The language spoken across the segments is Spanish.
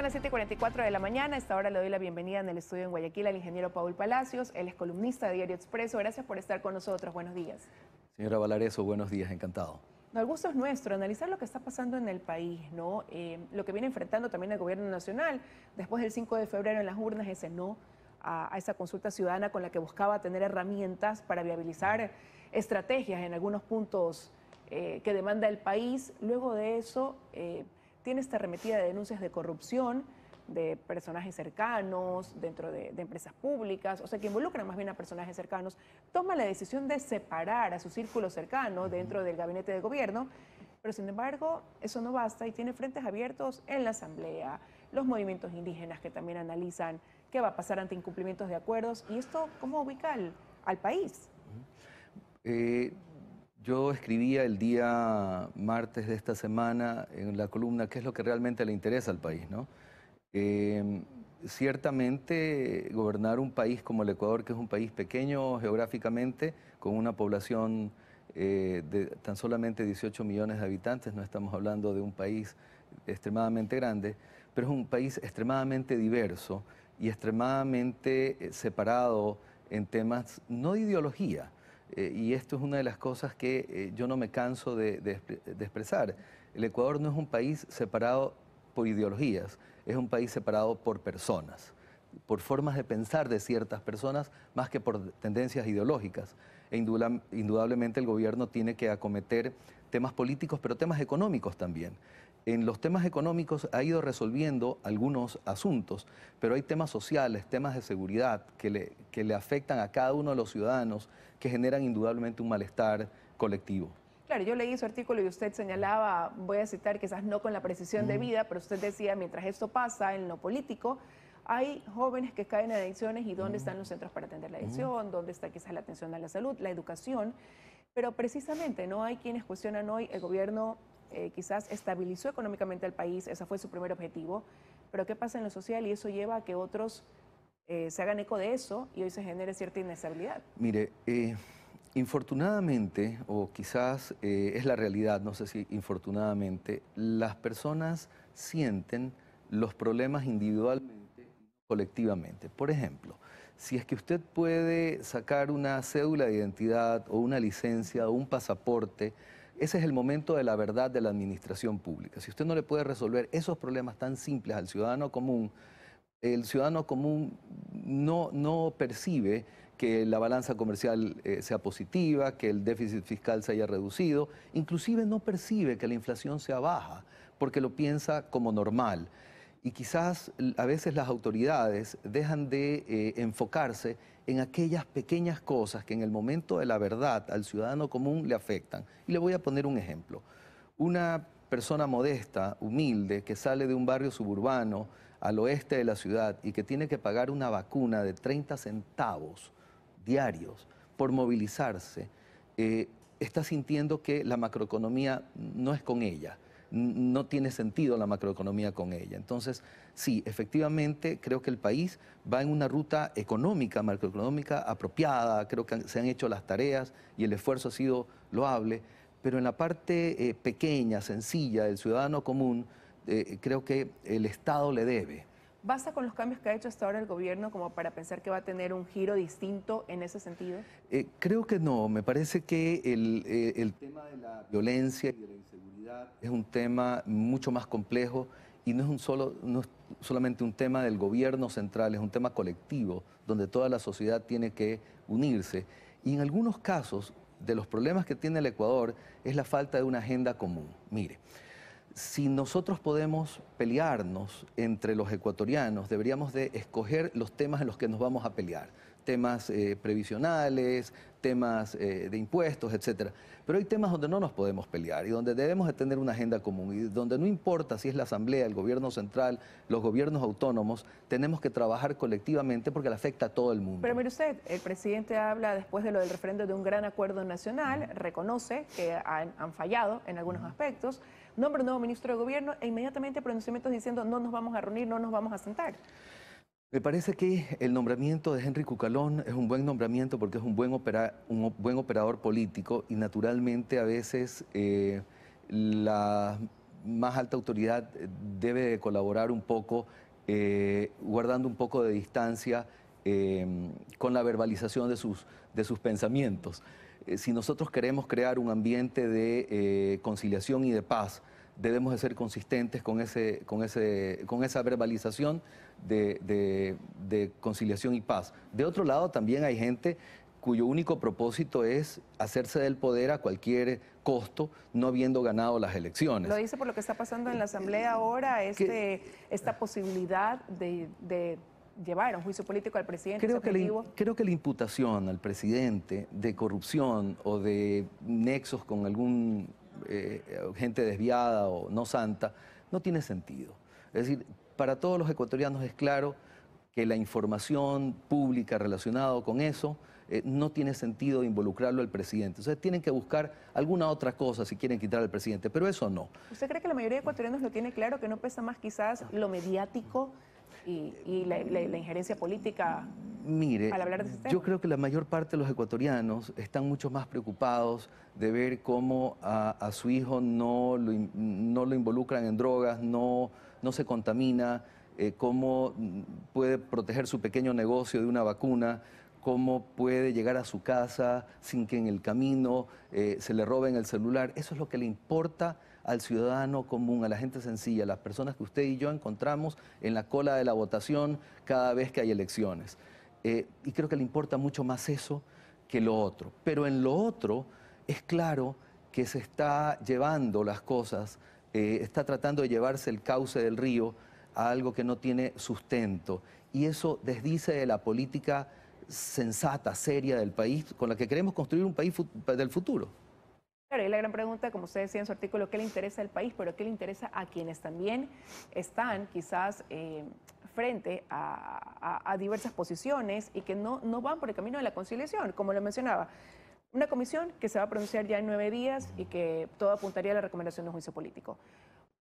Son las 7:44 de la mañana. A esta hora le doy la bienvenida en el estudio en Guayaquil al ingeniero Paúl Palacios. Él es columnista de Diario Expreso. Gracias por estar con nosotros. Buenos días. Señora Valareso, buenos días. Encantado. No, el gusto es nuestro, analizar lo que está pasando en el país, ¿no? Lo que viene enfrentando también el gobierno nacional después del 5 de febrero en las urnas, ese no a esa consulta ciudadana con la que buscaba tener herramientas para viabilizar estrategias en algunos puntos que demanda el país. Luego de eso tiene esta arremetida de denuncias de corrupción de personajes cercanos dentro de empresas públicas, o sea, que involucran más bien a personajes cercanos. Toma la decisión de separar a su círculo cercano dentro del gabinete de gobierno, pero sin embargo eso no basta y tiene frentes abiertos en la asamblea, los movimientos indígenas que también analizan qué va a pasar ante incumplimientos de acuerdos. ¿Y esto cómo ubica al país? Yo escribía el día martes de esta semana en la columna qué es lo que realmente le interesa al país, ¿no? Ciertamente gobernar un país como el Ecuador, que es un país pequeño geográficamente, con una población de tan solamente 18 millones de habitantes, no estamos hablando de un país extremadamente grande, pero es un país extremadamente diverso y extremadamente separado en temas no de ideología. Y esto es una de las cosas que yo no me canso de expresar. El Ecuador no es un país separado por ideologías, es un país separado por personas, por formas de pensar de ciertas personas, más que por tendencias ideológicas. E indudablemente el gobierno tiene que acometer temas políticos, pero temas económicos también. En los temas económicos ha ido resolviendo algunos asuntos, pero hay temas sociales, temas de seguridad que le afectan a cada uno de los ciudadanos, que generan indudablemente un malestar colectivo. Claro, yo leí su artículo y usted señalaba, voy a citar quizás no con la precisión debida, pero usted decía, mientras esto pasa en lo político, hay jóvenes que caen en adicciones y dónde están los centros para atender la adicción, dónde está quizás la atención a la salud, la educación, pero precisamente no hay quienes cuestionan hoy el gobierno quizás estabilizó económicamente al país, ese fue su primer objetivo, pero ¿qué pasa en lo social? Y eso lleva a que otros se hagan eco de eso y hoy se genere cierta inestabilidad. Mire, infortunadamente, o quizás es la realidad, no sé si infortunadamente, las personas sienten los problemas individualmente y colectivamente. Por ejemplo, si es que usted puede sacar una cédula de identidad o una licencia o un pasaporte, ese es el momento de la verdad de la administración pública. Si usted no le puede resolver esos problemas tan simples al ciudadano común, el ciudadano común no percibe que la balanza comercial sea positiva, que el déficit fiscal se haya reducido, inclusive no percibe que la inflación sea baja, porque lo piensa como normal. Y quizás a veces las autoridades dejan de enfocarse en aquellas pequeñas cosas que en el momento de la verdad al ciudadano común le afectan. Y le voy a poner un ejemplo. Una persona modesta, humilde, que sale de un barrio suburbano al oeste de la ciudad y que tiene que pagar una vacuna de 30 centavos diarios por movilizarse, está sintiendo que la macroeconomía no es con ella, no tiene sentido la macroeconomía con ella. Entonces, sí, efectivamente, creo que el país va en una ruta económica, macroeconómica apropiada, creo que se han hecho las tareas y el esfuerzo ha sido loable, pero en la parte pequeña, sencilla, del ciudadano común, creo que el Estado le debe. ¿Basta con los cambios que ha hecho hasta ahora el gobierno como para pensar que va a tener un giro distinto en ese sentido? Creo que no. Me parece que el tema de la violencia y de la inseguridad es un tema mucho más complejo y no es solamente un tema del gobierno central, es un tema colectivo donde toda la sociedad tiene que unirse. Y en algunos casos, de los problemas que tiene el Ecuador, es la falta de una agenda común. Mire, si nosotros podemos pelearnos entre los ecuatorianos, deberíamos de escoger los temas en los que nos vamos a pelear. Temas previsionales, temas de impuestos, etc. Pero hay temas donde no nos podemos pelear y donde debemos de tener una agenda común. Y donde no importa si es la Asamblea, el Gobierno Central, los gobiernos autónomos, tenemos que trabajar colectivamente porque le afecta a todo el mundo. Pero mire usted, el presidente habla después de lo del referendo de un gran acuerdo nacional, reconoce que han fallado en algunos aspectos, nombra un nuevo ministro de Gobierno e inmediatamente pronunciamientos diciendo no nos vamos a reunir, no nos vamos a sentar. Me parece que el nombramiento de Henry Cucalón es un buen nombramiento porque es un buen operador político y naturalmente a veces más alta autoridad debe colaborar un poco, guardando un poco de distancia con la verbalización de sus pensamientos. Si nosotros queremos crear un ambiente de conciliación y de paz, debemos de ser consistentes con esa verbalización de conciliación y paz. De otro lado, también hay gente cuyo único propósito es hacerse del poder a cualquier costo, no habiendo ganado las elecciones. Lo dice por lo que está pasando en la Asamblea ahora, esta posibilidad de llevar a un juicio político al presidente. Creo que la imputación al presidente de corrupción o de nexos con algún gente desviada o no santa no tiene sentido. Es decir, para todos los ecuatorianos es claro que la información pública relacionada con eso no tiene sentido involucrarlo al presidente. O sea, tienen que buscar alguna otra cosa si quieren quitar al presidente, pero eso no. ¿Usted cree que la mayoría de ecuatorianos lo tiene claro, que no pesa más quizás lo mediático y la injerencia política? Mire, al hablar de este tema, yo creo que la mayor parte de los ecuatorianos están mucho más preocupados de ver cómo a su hijo no lo involucran en drogas, no se contamina, cómo puede proteger su pequeño negocio de una vacuna, cómo puede llegar a su casa sin que en el camino se le roben el celular. Eso es lo que le importa al ciudadano común, a la gente sencilla, a las personas que usted y yo encontramos en la cola de la votación cada vez que hay elecciones. Y creo que le importa mucho más eso que lo otro. Pero en lo otro es claro que se está llevando las cosas, está tratando de llevarse el cauce del río a algo que no tiene sustento. Y eso desdice de la política sensata, seria del país, con la que queremos construir un país del futuro. Claro, y la gran pregunta, como usted decía en su artículo, ¿qué le interesa al país? Pero ¿qué le interesa a quienes también están quizás frente a diversas posiciones y que no van por el camino de la conciliación? Como lo mencionaba, una comisión que se va a pronunciar ya en 9 días y que todo apuntaría a la recomendación de un juicio político.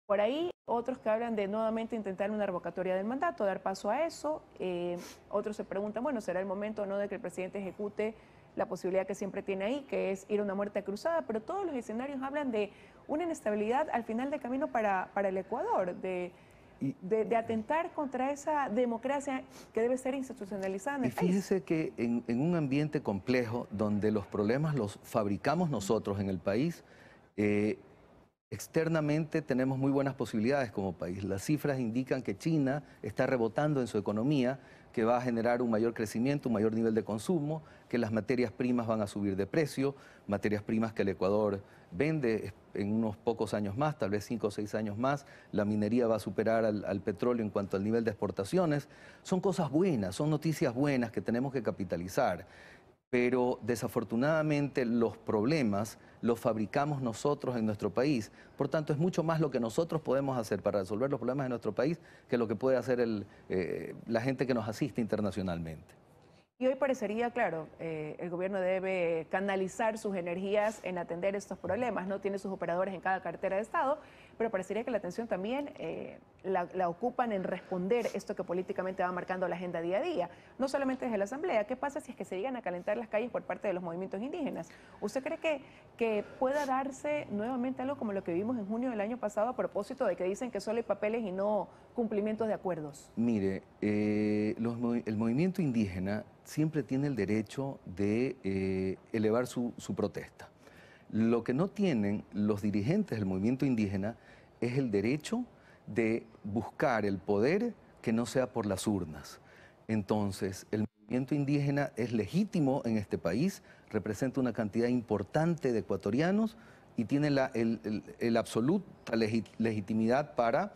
Por ahí, otros que hablan de nuevamente intentar una revocatoria del mandato, dar paso a eso. Otros se preguntan, bueno, ¿será el momento o no de que el presidente ejecute la posibilidad que siempre tiene ahí, que es ir a una muerte cruzada? Pero todos los escenarios hablan de una inestabilidad al final del camino para el Ecuador, de atentar contra esa democracia que debe ser institucionalizada en el país. Y fíjese que en un ambiente complejo, donde los problemas los fabricamos nosotros en el país, externamente tenemos muy buenas posibilidades como país. Las cifras indican que China está rebotando en su economía, que va a generar un mayor crecimiento, un mayor nivel de consumo, que las materias primas van a subir de precio, materias primas que el Ecuador vende en unos pocos años más, tal vez 5 o 6 años más, la minería va a superar al petróleo en cuanto al nivel de exportaciones. Son cosas buenas, son noticias buenas que tenemos que capitalizar, pero desafortunadamente los problemas los fabricamos nosotros en nuestro país. Por tanto, es mucho más lo que nosotros podemos hacer para resolver los problemas de nuestro país que lo que puede hacer la gente que nos asiste internacionalmente. Y hoy parecería, claro, el gobierno debe canalizar sus energías en atender estos problemas, ¿no? Tiene sus operadores en cada cartera de Estado, pero parecería que la atención también la ocupan en responder esto que políticamente va marcando la agenda día a día, no solamente desde la Asamblea. ¿Qué pasa si es que se llegan a calentar las calles por parte de los movimientos indígenas? ¿Usted cree que pueda darse nuevamente algo como lo que vimos en junio del año pasado a propósito de que dicen que solo hay papeles y no cumplimientos de acuerdos? Mire, el movimiento indígena siempre tiene el derecho de elevar su protesta. Lo que no tienen los dirigentes del movimiento indígena es el derecho de buscar el poder que no sea por las urnas. Entonces, el movimiento indígena es legítimo en este país, representa una cantidad importante de ecuatorianos y tiene la absoluta legitimidad para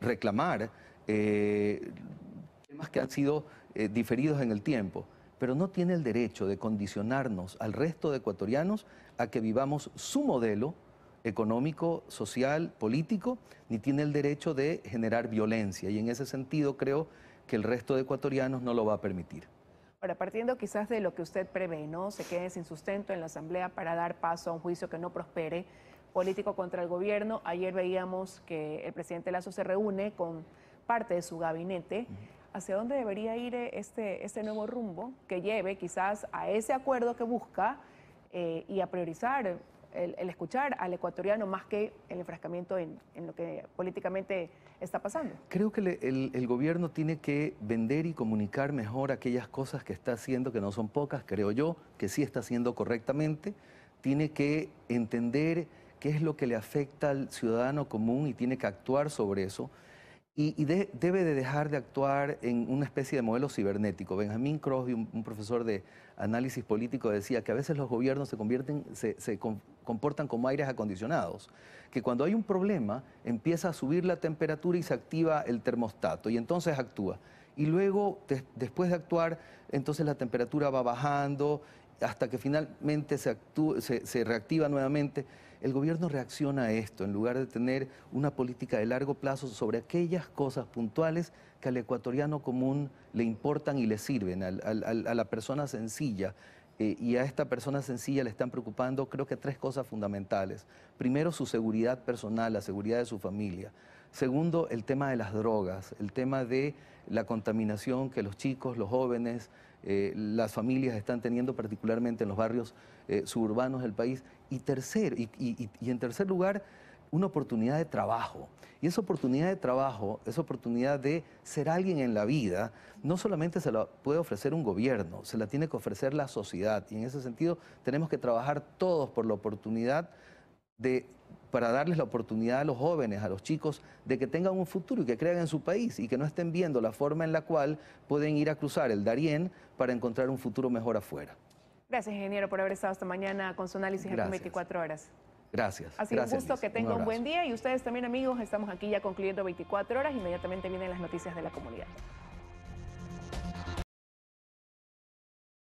reclamar temas que han sido diferidos en el tiempo, pero no tiene el derecho de condicionarnos al resto de ecuatorianos a que vivamos su modelo económico, social, político, ni tiene el derecho de generar violencia. Y en ese sentido creo que el resto de ecuatorianos no lo va a permitir. Ahora, partiendo quizás de lo que usted prevé, ¿no? Se quede sin sustento en la Asamblea para dar paso a un juicio que no prospere, político contra el gobierno. Ayer veíamos que el presidente Lazo se reúne con parte de su gabinete. ¿Hacia dónde debería ir este nuevo rumbo que lleve quizás a ese acuerdo que busca y a priorizar el escuchar al ecuatoriano más que el enfrascamiento en lo que políticamente está pasando. Creo que el gobierno tiene que vender y comunicar mejor aquellas cosas que está haciendo, que no son pocas, creo yo, que sí está haciendo correctamente. Tiene que entender qué es lo que le afecta al ciudadano común y tiene que actuar sobre eso. Debe de dejar de actuar en una especie de modelo cibernético. Benjamín Crosby, un profesor de análisis político, decía que a veces los gobiernos se comportan como aires acondicionados, que cuando hay un problema empieza a subir la temperatura y se activa el termostato y entonces actúa. Y luego, después de actuar, entonces la temperatura va bajando hasta que finalmente se reactiva nuevamente. El gobierno reacciona a esto en lugar de tener una política de largo plazo sobre aquellas cosas puntuales que al ecuatoriano común le importan y le sirven, a la persona sencilla. Y a esta persona sencilla le están preocupando, creo que, tres cosas fundamentales. Primero, su seguridad personal, la seguridad de su familia. Segundo, el tema de las drogas, el tema de la contaminación que los chicos, los jóvenes, las familias están teniendo, particularmente en los barrios suburbanos del país. Y en tercer lugar, una oportunidad de trabajo. Y esa oportunidad de trabajo, esa oportunidad de ser alguien en la vida, no solamente se la puede ofrecer un gobierno, se la tiene que ofrecer la sociedad. Y en ese sentido tenemos que trabajar todos por la oportunidad para darles la oportunidad a los jóvenes, a los chicos, de que tengan un futuro y que crean en su país y que no estén viendo la forma en la cual pueden ir a cruzar el Darién para encontrar un futuro mejor afuera. Gracias, ingeniero, por haber estado esta mañana con su análisis en 24 horas. Gracias. Ha sido un gusto, Liz. Que tenga un buen día. Y ustedes también, amigos, estamos aquí ya concluyendo 24 horas. Inmediatamente vienen las noticias de la comunidad.